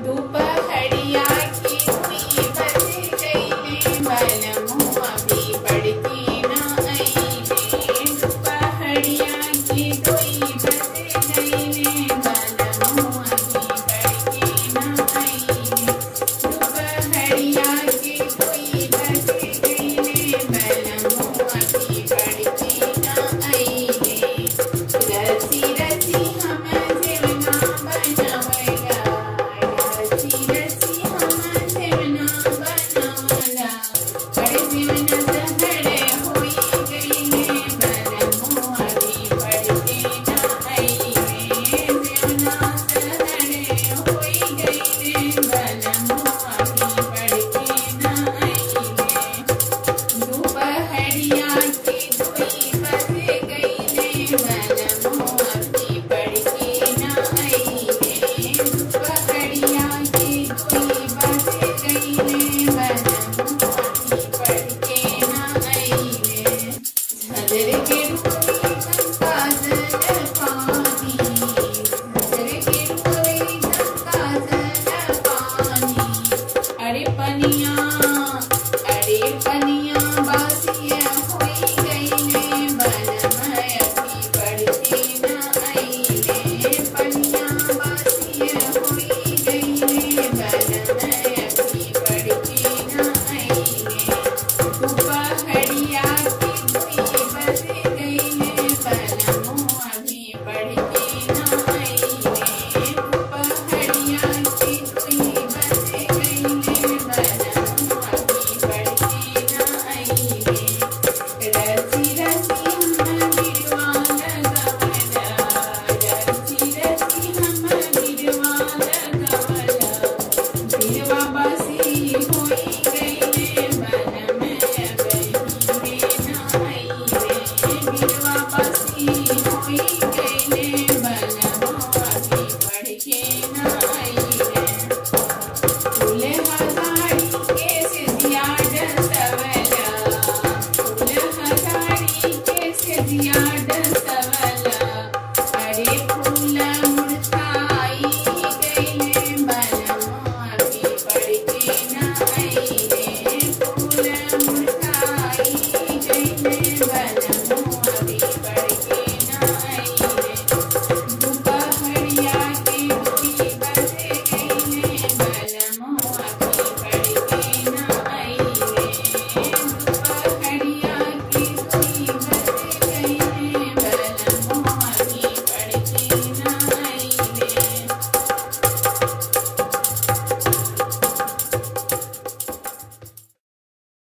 धूप घड़ियाल।